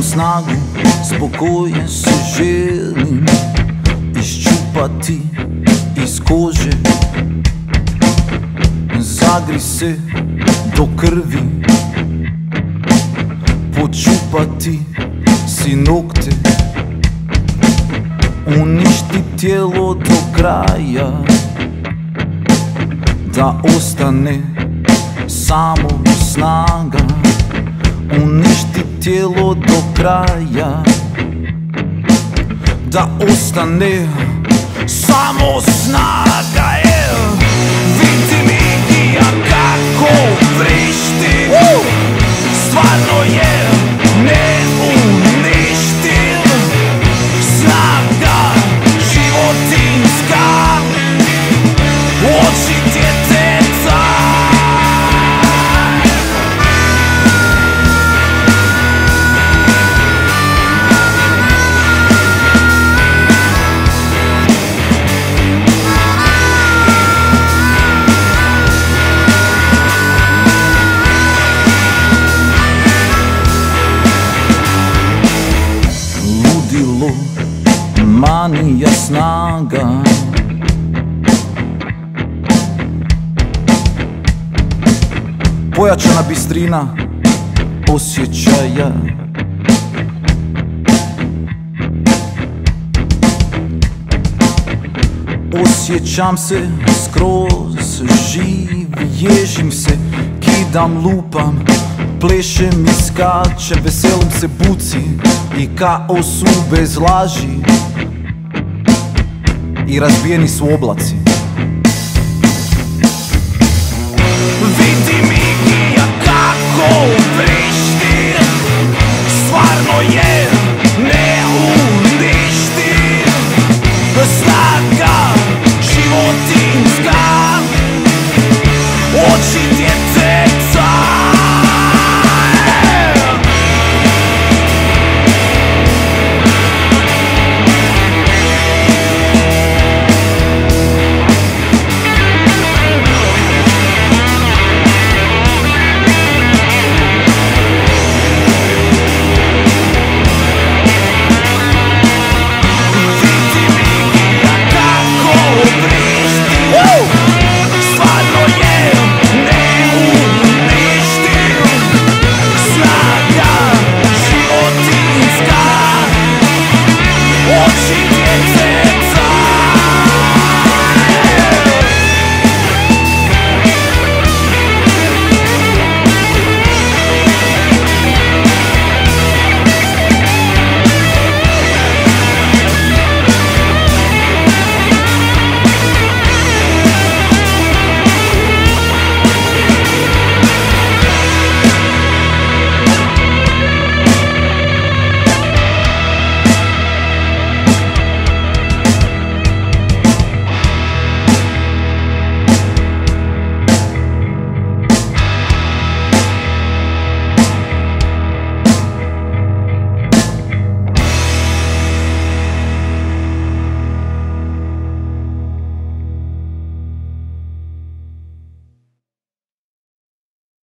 imam snagu, spokojno se želim iščupati iz kože. Zagri se do krvi, počupati si nokte, uništi tijelo do kraja, da ostane samo snaga. Uništi tijelo do kraja, da ostane samo snaga. Vidi mi ja kako vrišti, stvarno je ne uništil. Snaga životinska, oči djeteca. Ludilo, manija, snaga. Pojačana bistrina osjećaja, osjećam se skroz živ, ježim se, kidam, lupam, plešem i skačem, veselim se buci i kaosu bez laži i razbijeni su oblaci. Vidi mi ja kako vrišti, stvarno je.